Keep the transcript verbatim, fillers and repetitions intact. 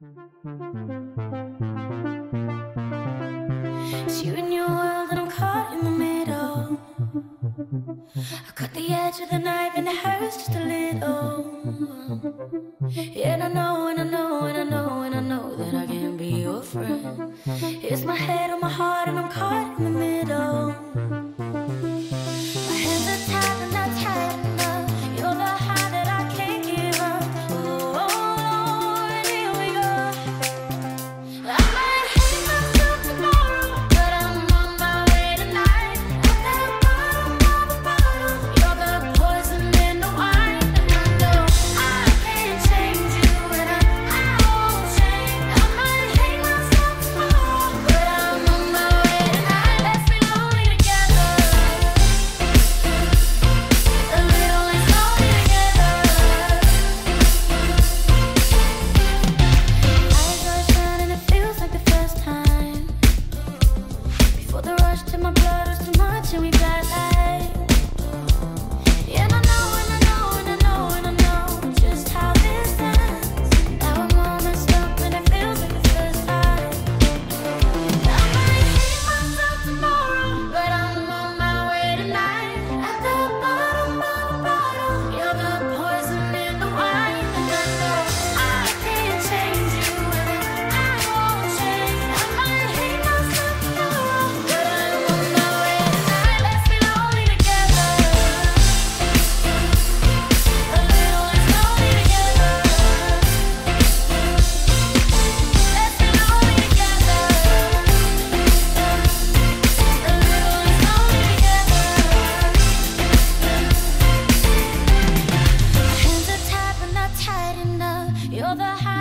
It's you and your world and I'm caught in the middle. I cut the edge of the knife and it hurts just a little. And I know, and I know, and I know, and I know that I can't be your friend. It's my head on my heart and I'm caught in the middle. You're the high